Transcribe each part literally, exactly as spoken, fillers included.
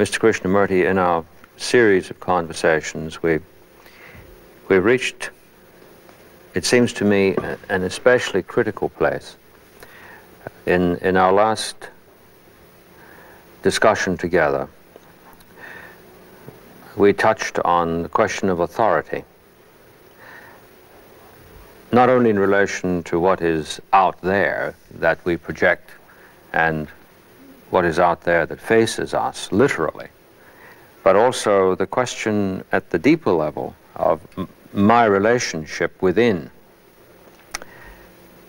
Mister Krishnamurti, in our series of conversations, we we reached, it seems to me, an especially critical place. In, in our last discussion together, we touched on the question of authority, not only in relation to what is out there that we project and what is out there that faces us, literally, but also the question at the deeper level of my relationship within,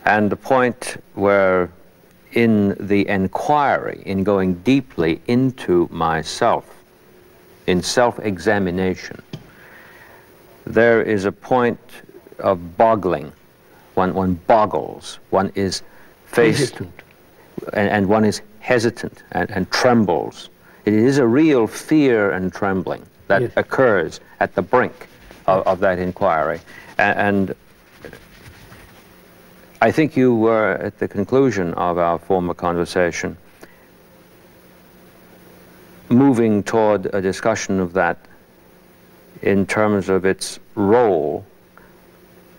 and the point where in the inquiry, in going deeply into myself, in self-examination, there is a point of boggling. One, one boggles, one is faced, hesitant. And, and one is hesitant and, and trembles. It is a real fear and trembling that yes. occurs at the brink of, of that inquiry. And, and I think you were at the conclusion of our former conversation moving toward a discussion of that in terms of its role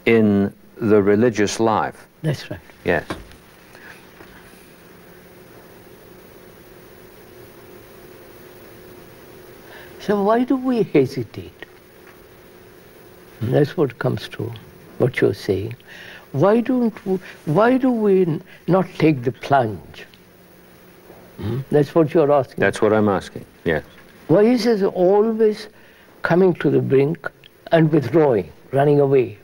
in the religious life. That's right. Yes. So why do we hesitate? Mm-hmm. That's what comes to what you're saying. Why don't we, why do we not take the plunge? Mm-hmm. That's what you're asking. That's what I'm asking, yes. Why is it always coming to the brink and withdrawing, running away?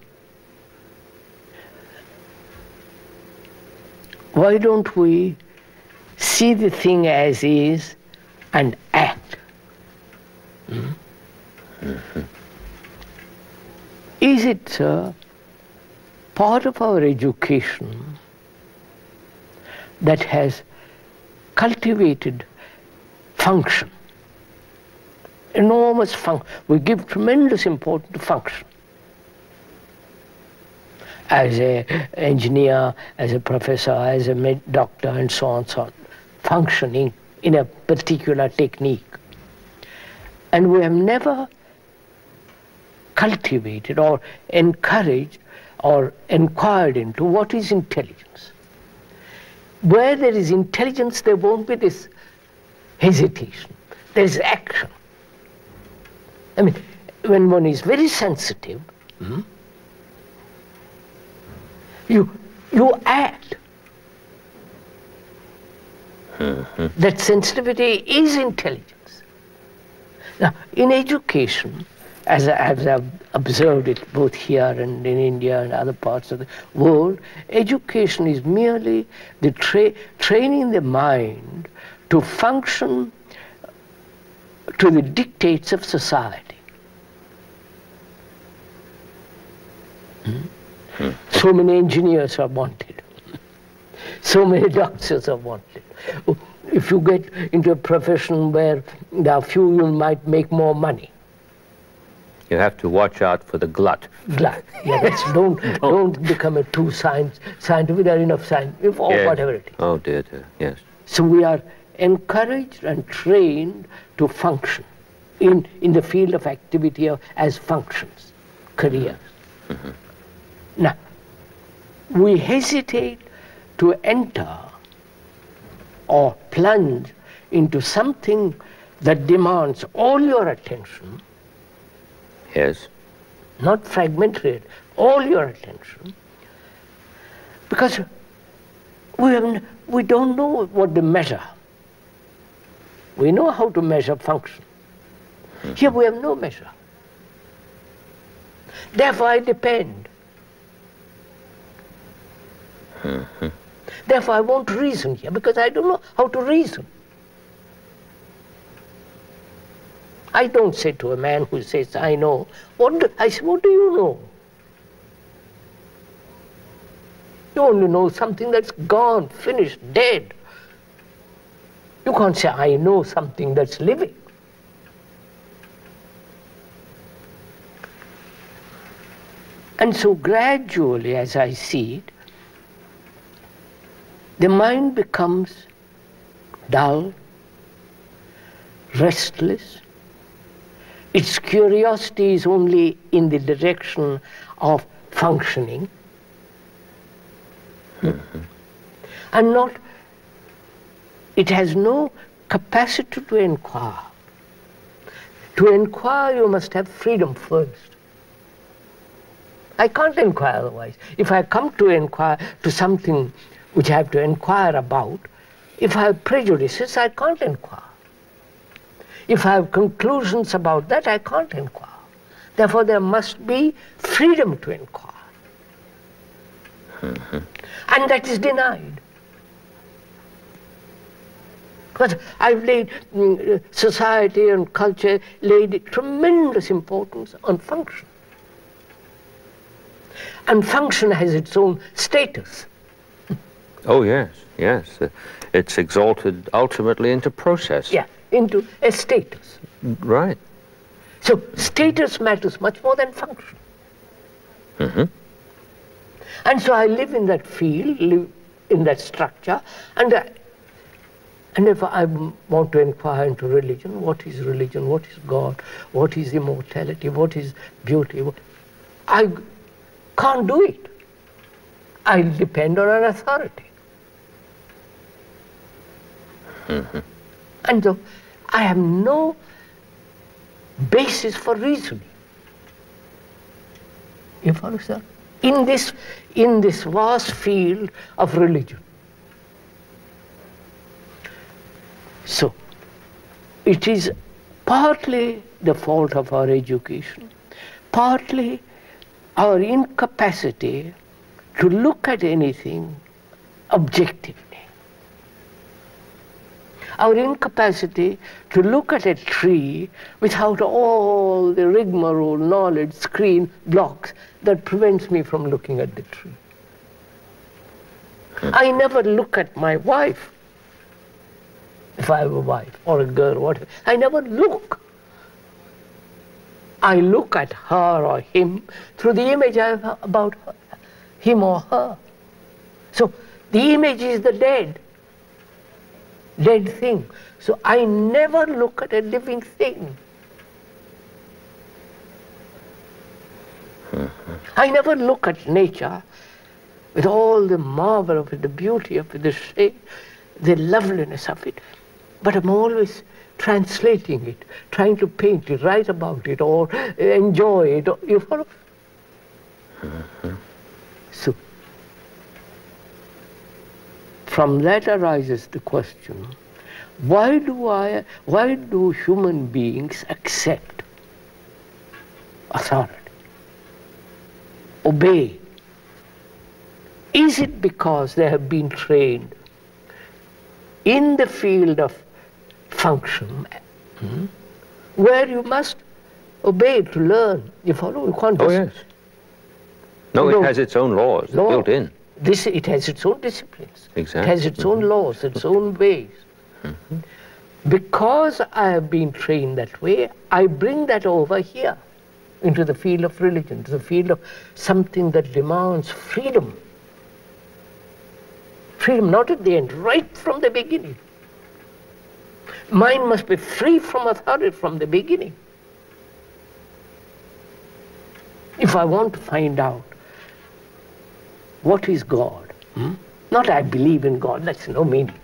Why don't we see the thing as is and act? Mm. Mm-hmm. Is it uh, part of our education that has cultivated function, enormous function? We give tremendous importance to function. As an engineer, as a professor, as a med doctor, and so on, so on, functioning in a particular technique. And we have never cultivated or encouraged or inquired into what is intelligence. Where there is intelligence, there won't be this hesitation. There is action. I mean, when one is very sensitive, mm-hmm. you, you act. Mm-hmm. That sensitivity is intelligence. Now, in education, as I, as I've observed it both here and in India and other parts of the world, education is merely the tra training the mind to function to the dictates of society. Hmm? So many engineers are wanted. So many doctors are wanted. If you get into a profession where there are few, you might make more money. You have to watch out for the glut. Glut, yes. don't, don't become a too science, scientific, there are enough science, or yes. whatever it is. Oh dear, dear, yes. So we are encouraged and trained to function in, in the field of activity of, as functions, careers. Mm-hmm. Now, we hesitate to enter or plunge into something that demands all your attention. Yes. Not fragmented, all your attention. Because we, have, we don't know what to measure. We know how to measure function. Mm-hmm. Here we have no measure. Therefore I depend. Mm-hmm. Therefore, I won't reason here, because I don't know how to reason. I don't say to a man who says, I know, what do, I say, what do you know? You only know something that's gone, finished, dead. You can't say, I know something that's living. And so gradually, as I see it, the mind becomes dull, restless. Its curiosity is only in the direction of functioning. Mm-hmm. And not, it has no capacity to inquire. To inquire, you must have freedom first. I can't inquire otherwise. If I come to inquire to something which I have to inquire about, if I have prejudices, I can't inquire. If I have conclusions about that, I can't inquire. Therefore, there must be freedom to inquire. Mm-hmm. And that is denied. Because I've laid, society and culture laid tremendous importance on function. And function has its own status. Oh, yes, yes. It's exalted ultimately into process. Yeah, into a status. Right. So status matters much more than function. Mm-hmm. And so I live in that field, live in that structure, and, I, and if I want to inquire into religion, what is religion, what is God, what is immortality, what is beauty, what, I can't do it. I depend on an authority. Mm-hmm. And so I have no basis for reasoning. You follow, sir? In this, in this vast field of religion. So, it is partly the fault of our education, partly our incapacity to look at anything objectively. Our incapacity to look at a tree without all the rigmarole, knowledge, screen, blocks that prevents me from looking at the tree. Hmm. I never look at my wife, if I have a wife or a girl, whatever. I never look. I look at her or him through the image I have about her, him or her. So the image is the dead. Dead thing. So I never look at a living thing. Mm-hmm. I never look at nature with all the marvel of it, the beauty of it, the shape, the loveliness of it. But I'm always translating it, trying to paint it, write about it, or enjoy it. Or, you follow? Mm-hmm. So, from that arises the question, why do I, why do human beings accept authority, obey? Is it because they have been trained in the field of function, hmm, where you must obey to learn? You follow? You can't just... Oh, yes. No, no, it has its own laws law. built in. This, it has its own disciplines, exactly. It has its mm-hmm. own laws, its own ways. Mm-hmm. Because I have been trained that way, I bring that over here into the field of religion, to the field of something that demands freedom. Freedom not at the end, right from the beginning. Mind must be free from authority from the beginning. If I want to find out what is God? Hmm? Not I believe in God, that's no meaning.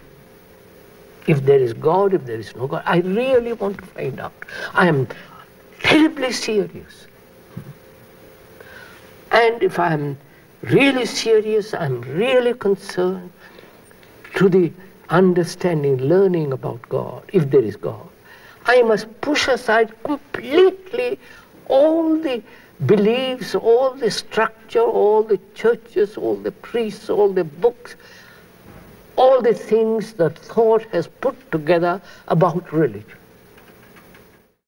If there is God, if there is no God, I really want to find out. I am terribly serious. And if I am really serious, I am really concerned to the understanding, learning about God, if there is God, I must push aside completely all the believes all the structure, all the churches, all the priests, all the books, all the things that thought has put together about religion.